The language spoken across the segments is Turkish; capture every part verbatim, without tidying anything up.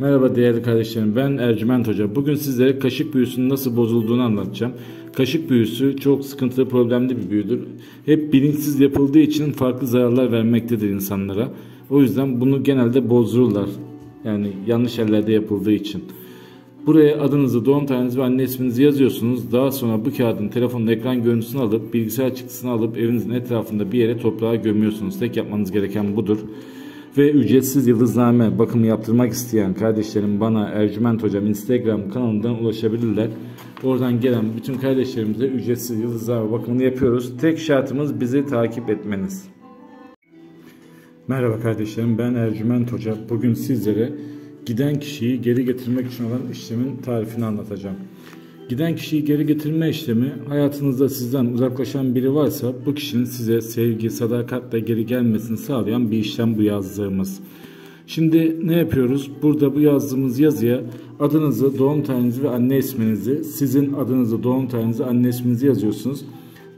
Merhaba değerli kardeşlerim, ben Ercüment Hoca. Bugün sizlere kaşık büyüsünün nasıl bozulduğunu anlatacağım. Kaşık büyüsü çok sıkıntılı, problemli bir büyüdür. Hep bilinçsiz yapıldığı için farklı zararlar vermektedir insanlara. O yüzden bunu genelde bozdururlar. Yani yanlış ellerde yapıldığı için. Buraya adınızı, doğum tarihinizi ve anne isminizi yazıyorsunuz. Daha sonra bu kağıdın telefonun ekran görüntüsünü alıp, bilgisayar çıktısını alıp evinizin etrafında bir yere toprağa gömüyorsunuz. Tek yapmanız gereken budur. Ve ücretsiz yıldızname bakımı yaptırmak isteyen kardeşlerim bana Ercüment Hocam Instagram kanalından ulaşabilirler. Oradan gelen bütün kardeşlerimize ücretsiz yıldızname bakımını yapıyoruz. Tek şartımız bizi takip etmeniz. Merhaba kardeşlerim, ben Ercüment Hoca. Bugün sizlere giden kişiyi geri getirmek için olan işlemin tarifini anlatacağım. Giden kişiyi geri getirme işlemi, hayatınızda sizden uzaklaşan biri varsa bu kişinin size sevgi, sadakatle geri gelmesini sağlayan bir işlem bu yazdığımız. Şimdi ne yapıyoruz? Burada bu yazdığımız yazıya adınızı, doğum tarihinizi ve anne isminizi, sizin adınızı, doğum tarihinizi, anne isminizi yazıyorsunuz.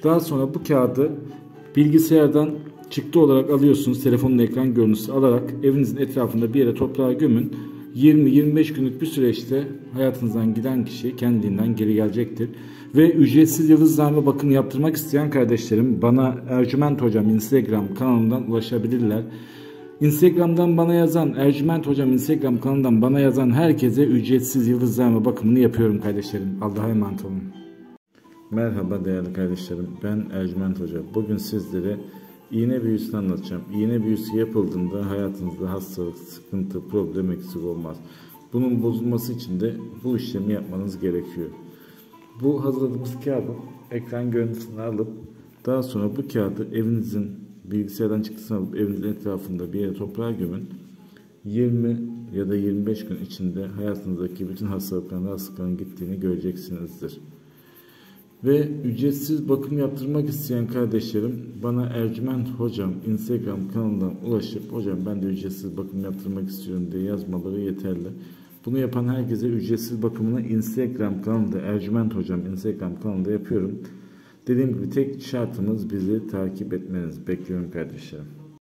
Daha sonra bu kağıdı bilgisayardan çıktı olarak alıyorsunuz, telefonun ekran görüntüsü alarak evinizin etrafında bir yere toprağa gömün. yirmi yirmi beş günlük bir süreçte hayatınızdan giden kişi kendiliğinden geri gelecektir. Ve ücretsiz yıldızname bakımı yaptırmak isteyen kardeşlerim bana Ercüment Hocam Instagram kanalından ulaşabilirler. Instagram'dan bana yazan, Ercüment Hocam Instagram kanalından bana yazan herkese ücretsiz yıldızname bakımını yapıyorum kardeşlerim. Allah'a emanet olun. Merhaba değerli kardeşlerim, ben Ercüment Hoca. Bugün sizlere İğne büyüsünü anlatacağım. İğne büyüsü yapıldığında hayatınızda hastalık, sıkıntı, problem eksik olmaz. Bunun bozulması için de bu işlemi yapmanız gerekiyor. Bu hazırladığımız kağıdın ekran görüntüsünü alıp daha sonra bu kağıdı evinizin bilgisayardan çıktısını alıp evinizin etrafında bir yere toprağa gömün. yirmi ya da yirmi beş gün içinde hayatınızdaki bütün hastalıkların, hastalıkların gittiğini göreceksinizdir. Ve ücretsiz bakım yaptırmak isteyen kardeşlerim bana Ercüment Hocam Instagram kanalından ulaşıp hocam ben de ücretsiz bakım yaptırmak istiyorum diye yazmaları yeterli. Bunu yapan herkese ücretsiz bakımını Instagram kanalında, Ercüment Hocam Instagram kanalında yapıyorum. Dediğim gibi tek şartımız bizi takip etmeniz. Bekliyorum kardeşlerim.